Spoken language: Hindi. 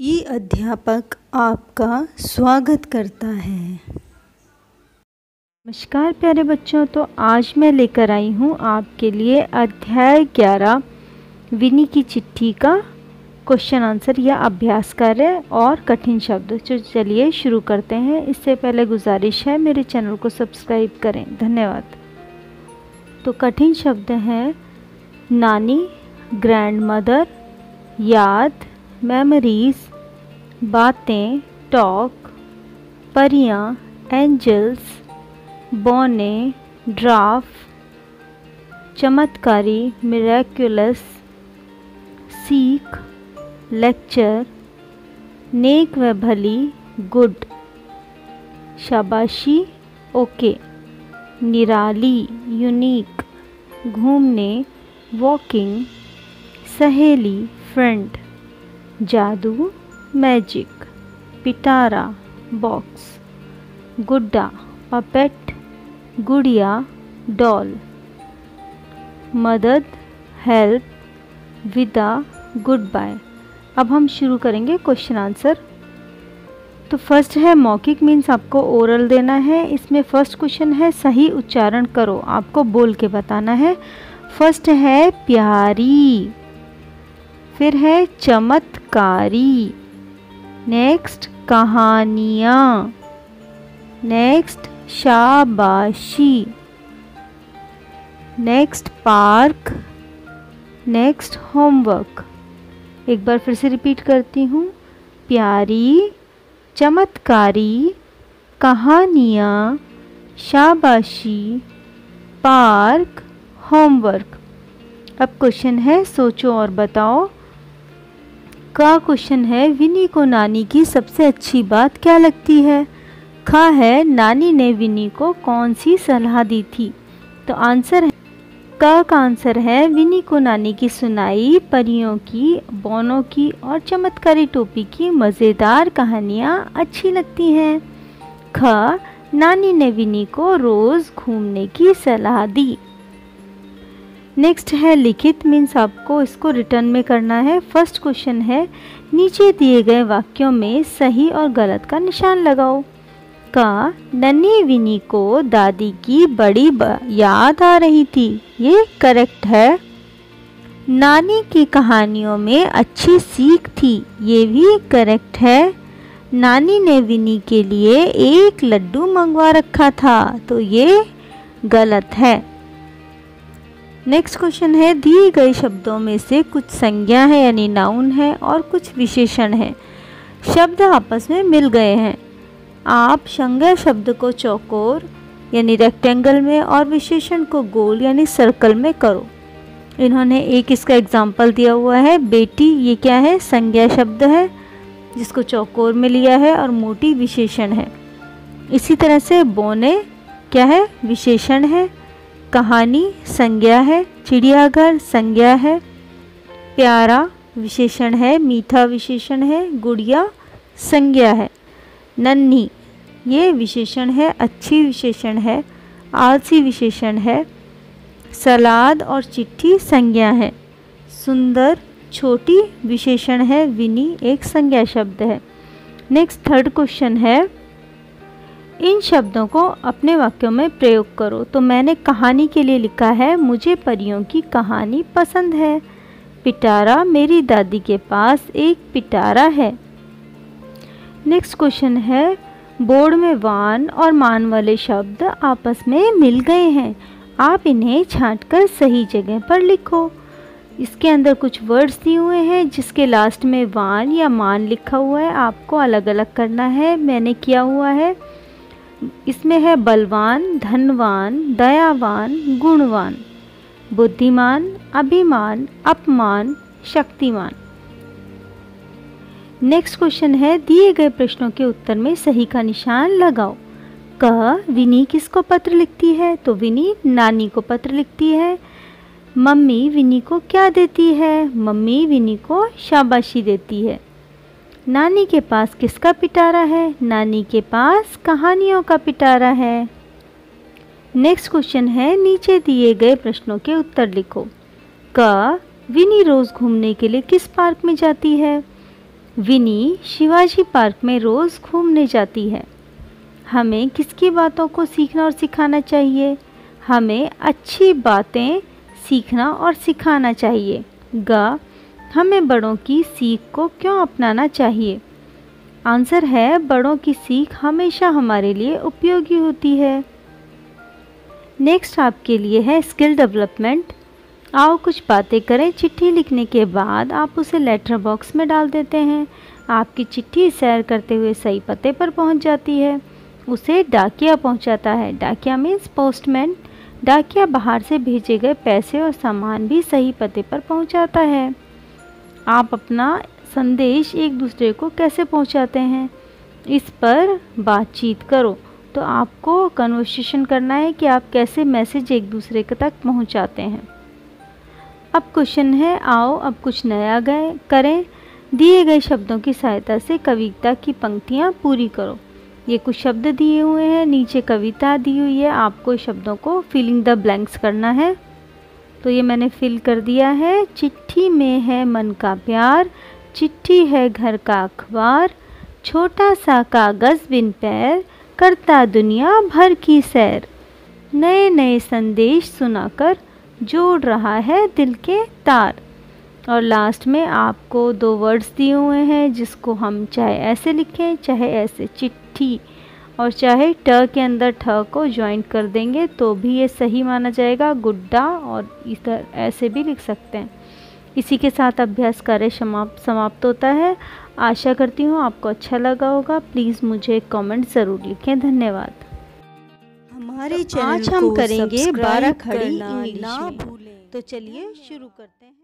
ई अध्यापक आपका स्वागत करता है। नमस्कार प्यारे बच्चों, तो आज मैं लेकर आई हूँ आपके लिए अध्याय 11 विनी की चिट्ठी का क्वेश्चन आंसर या अभ्यास कार्य और कठिन शब्द। तो चलिए शुरू करते हैं। इससे पहले गुजारिश है मेरे चैनल को सब्सक्राइब करें, धन्यवाद। तो कठिन शब्द हैं नानी, ग्रैंडमदर, याद, मेमोरीज़, बातें, टॉक, परियां, एंजल्स, बौने, ड्राफ्ट, चमत्कारी, मिरेक्युलस, सीख, लेक्चर, नेक व भली, गुड, शाबाशी, ओके, निराली, यूनिक, घूमने, वॉकिंग, सहेली, फ्रेंड, जादू, मैजिक, पिटारा, बॉक्स, गुड्डा, पपेट, गुड़िया, डॉल, मदद, हेल्प, विदा, गुड बाय। अब हम शुरू करेंगे क्वेश्चन आंसर। तो फर्स्ट है मौखिक, मीन्स आपको ओरल देना है। इसमें फर्स्ट क्वेश्चन है सही उच्चारण करो, आपको बोल के बताना है। फर्स्ट है प्यारी, फिर है चमत्कारी, नेक्स्ट कहानियाँ, नेक्स्ट शाबाशी, नेक्स्ट पार्क, नेक्स्ट होमवर्क। एक बार फिर से रिपीट करती हूँ, प्यारी, चमत्कारी, कहानियाँ, शाबाशी, पार्क, होमवर्क। अब क्वेश्चन है सोचो और बताओ का। क्वेश्चन है विनी को नानी की सबसे अच्छी बात क्या लगती है। ख है नानी ने विनी को कौन सी सलाह दी थी। तो आंसर है का आंसर है विनी को नानी की सुनाई, परियों की, बौनों की और चमत्कारी टोपी की मज़ेदार कहानियाँ अच्छी लगती हैं। ख नानी ने विनी को रोज़ घूमने की सलाह दी। नेक्स्ट है लिखित, मीन्स आपको इसको रिटर्न में करना है। फर्स्ट क्वेश्चन है नीचे दिए गए वाक्यों में सही और गलत का निशान लगाओ। का नन्ही विनी को दादी की बड़ी याद आ रही थी, ये करेक्ट है। नानी की कहानियों में अच्छी सीख थी, ये भी करेक्ट है। नानी ने विनी के लिए एक लड्डू मंगवा रखा था, तो ये गलत है। नेक्स्ट क्वेश्चन है दिए गए शब्दों में से कुछ संज्ञा है यानी नाउन है और कुछ विशेषण है, शब्द आपस में मिल गए हैं। आप संज्ञा शब्द को चौकोर यानी रेक्टेंगल में और विशेषण को गोल यानी सर्कल में करो। इन्होंने एक इसका एग्जाम्पल दिया हुआ है बेटी, ये क्या है, संज्ञा शब्द है जिसको चौकोर में लिया है और मोटी विशेषण है। इसी तरह से बोने क्या है, विशेषण है, कहानी संज्ञा है, चिड़ियाघर संज्ञा है, प्यारा विशेषण है, मीठा विशेषण है, गुड़िया संज्ञा है, नन्ही ये विशेषण है, अच्छी विशेषण है, आलसी विशेषण है, सलाद और चिट्ठी संज्ञा है, सुंदर छोटी विशेषण है, विनी एक संज्ञा शब्द है। नेक्स्ट थर्ड क्वेश्चन है इन शब्दों को अपने वाक्यों में प्रयोग करो। तो मैंने कहानी के लिए लिखा है मुझे परियों की कहानी पसंद है। पिटारा, मेरी दादी के पास एक पिटारा है। नेक्स्ट क्वेश्चन है बोर्ड में वान और मान वाले शब्द आपस में मिल गए हैं, आप इन्हें छांटकर सही जगह पर लिखो। इसके अंदर कुछ वर्ड्स दिए हुए हैं जिसके लास्ट में वान या मान लिखा हुआ है, आपको अलग अलग करना है। मैंने किया हुआ है, इसमें है बलवान, धनवान, दयावान, गुणवान, बुद्धिमान, अभिमान, अपमान, शक्तिमान। नेक्स्ट क्वेश्चन है दिए गए प्रश्नों के उत्तर में सही का निशान लगाओ। क विनी किसको पत्र लिखती है। तो विनी नानी को पत्र लिखती है। मम्मी विनी को क्या देती है। मम्मी विनी को शाबाशी देती है। नानी के पास किसका पिटारा है। नानी के पास कहानियों का पिटारा है। नेक्स्ट क्वेश्चन है नीचे दिए गए प्रश्नों के उत्तर लिखो। क विनी रोज़ घूमने के लिए किस पार्क में जाती है। विनी शिवाजी पार्क में रोज़ घूमने जाती है। हमें किसकी बातों को सीखना और सिखाना चाहिए? हमें अच्छी बातें सीखना और सिखाना चाहिए। ग, हमें बड़ों की सीख को क्यों अपनाना चाहिए? आंसर है, बड़ों की सीख हमेशा हमारे लिए उपयोगी होती है। नेक्स्ट आपके लिए है स्किल डेवलपमेंट। आओ कुछ बातें करें। चिट्ठी लिखने के बाद आप उसे लेटर बॉक्स में डाल देते हैं। आपकी चिट्ठी सैर करते हुए सही पते पर पहुंच जाती है। उसे डाकिया पहुंचाता है। डाकिया मीन्स पोस्टमैन। डाकिया बाहर से भेजे गए पैसे और सामान भी सही पते पर पहुंचाता है। आप अपना संदेश एक दूसरे को कैसे पहुंचाते हैं, इस पर बातचीत करो। तो आपको कन्वर्सेशन करना है कि आप कैसे मैसेज एक दूसरे के तक पहुंचाते हैं। अब क्वेश्चन है, आओ अब कुछ नया करें। दिए गए शब्दों की सहायता से कविता की पंक्तियां पूरी करो। ये कुछ शब्द दिए हुए हैं, नीचे कविता दी हुई है। आपको शब्दों को फिलिंग द ब्लैंक्स करना है। तो ये मैंने फिल कर दिया है। चिट्ठी में है मन का प्यार, चिट्ठी है घर का अखबार, छोटा सा कागज़ बिन पैर, करता दुनिया भर की सैर। नए नए संदेश सुनाकर जोड़ रहा है दिल के तार। और लास्ट में आपको दो वर्ड्स दिए हुए हैं, जिसको हम चाहे ऐसे लिखें चाहे ऐसे। चिट्ठी और चाहे ट के अंदर ठ को ज्वाइंट कर देंगे तो भी ये सही माना जाएगा। गुड्डा और इधर ऐसे भी लिख सकते हैं। इसी के साथ अभ्यास कार्य समाप्त होता है। आशा करती हूँ आपको अच्छा लगा होगा। प्लीज़ मुझे कमेंट ज़रूर लिखें। धन्यवाद। हमारे चैनल को सब्सक्राइब करना ना भूलें। तो चलिए शुरू करते हैं।